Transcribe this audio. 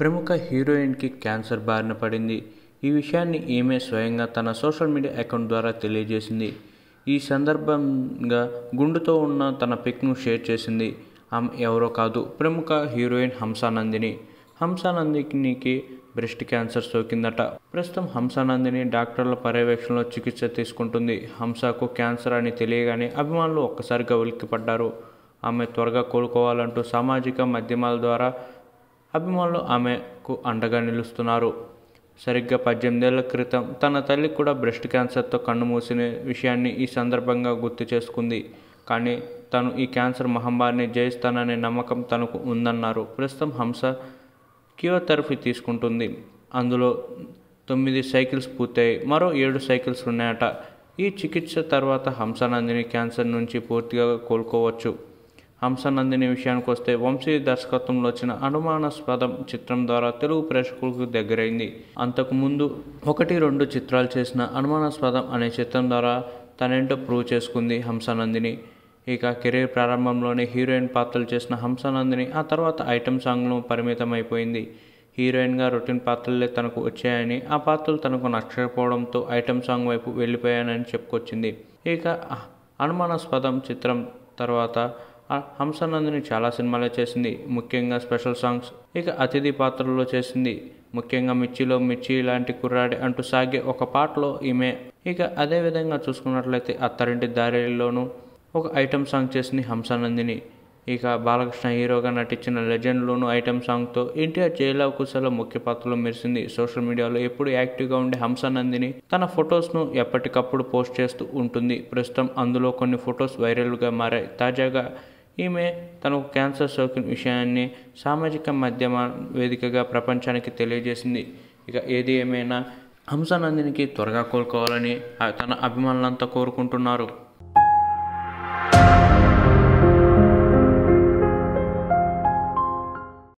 ప్రముఖ హీరోయిన్కి క్యాన్సర్ బారిన పడింది. ఈ విషయాన్ని ఈమె స్వయంగా తన సోషల్ మీడియా అకౌంట్ ద్వారా తెలియజేసింది. ఈ సందర్భంగా గుండుతో ఉన్న తన పిక్ను షేర్ చేసింది. ఆమె ఎవరో కాదు, ప్రముఖ హీరోయిన్ హంసా నందిని. హంసా నందినికి బ్రెస్ట్ క్యాన్సర్ సోకిందట. ప్రస్తుతం హంసా నందిని డాక్టర్ల పర్యవేక్షణలో చికిత్స తీసుకుంటుంది. హంసాకు క్యాన్సర్ అని తెలియగానే అభిమానులు ఒక్కసారిగా ఉలిక్కిపడ్డారు. ఆమె త్వరగా కోలుకోవాలంటూ సామాజిక మాధ్యమాల ద్వారా అభిమానులు ఆమెకు అండగా నిలుస్తున్నారు. సరిగ్గా 18 ఏళ్ల క్రితం తన తల్లి కూడా బ్రెస్ట్ క్యాన్సర్తో కన్నుమూసిన విషయాన్ని ఈ సందర్భంగా గుర్తు చేసుకుంది. కానీ తను ఈ క్యాన్సర్ మహమ్మారిని జయిస్తాననే నమ్మకం తనకు ఉందన్నారు. ప్రస్తుతం హంస కియోథెరపీ తీసుకుంటుంది. అందులో 9 సైకిల్స్ పూర్తయి మరో 7 సైకిల్స్ ఉన్నాయట. ఈ చికిత్స తర్వాత హంసా నందిని క్యాన్సర్ నుంచి పూర్తిగా కోలుకోవచ్చు. హంసా నందిని విషయానికి వస్తే, వంశీ దర్శకత్వంలో వచ్చిన అనుమానాస్పదం చిత్రం ద్వారా తెలుగు ప్రేక్షకులకు దగ్గరైంది. అంతకుముందు 1-2 చిత్రాలు చేసిన అనుమానాస్పదం అనే చిత్రం ద్వారా తనేంటో ప్రూవ్ చేసుకుంది హంసా నందిని. ఇక కెరీర్ ప్రారంభంలోనే హీరోయిన్ పాత్రలు చేసిన హంసా నందిని ఆ తర్వాత ఐటెం సాంగ్ను పరిమితమైపోయింది. హీరోయిన్గా రొటీన్ పాత్రలే తనకు వచ్చాయని, ఆ పాత్రలు తనకు నచ్చకపోవడంతో ఐటెం సాంగ్ వైపు వెళ్ళిపోయానని చెప్పుకొచ్చింది. ఇక అనుమానాస్పదం చిత్రం తర్వాత హంసా నందిని చాలా సినిమాలే చేసింది, ముఖ్యంగా స్పెషల్ సాంగ్స్. ఇక అతిథి పాత్రలో చేసింది, ముఖ్యంగా మిర్చిలో మిర్చి లాంటి కుర్రాడి అంటూ సాగే ఒక పాటలో ఈమె. ఇక అదేవిధంగా చూసుకున్నట్లయితే అత్తారింటి దారిలోనూ ఒక ఐటెం సాంగ్ చేసింది హంసా నందిని. ఇక బాలకృష్ణ హీరోగా నటించిన లెజెండ్లోనూ ఐటెం సాంగ్తో ఎన్టీఆర్ జైలవ కుశలో ముఖ్య పాత్రలో మెరిసింది. సోషల్ మీడియాలో ఎప్పుడు యాక్టివ్గా ఉండే హంసా నందిని తన ఫొటోస్ను ఎప్పటికప్పుడు పోస్ట్ చేస్తూ ఉంటుంది. ప్రస్తుతం అందులో కొన్ని ఫొటోస్ వైరల్గా మారాయి. తాజాగా ఈమె తనకు క్యాన్సర్ సోకిన విషయాన్ని సామాజిక మాధ్యమ వేదికగా ప్రపంచానికి తెలియజేసింది. ఇక ఏది ఏమైనా హంసా నందినికి త్వరగా కోలుకోవాలని తన అభిమానులంతా కోరుకుంటున్నారు.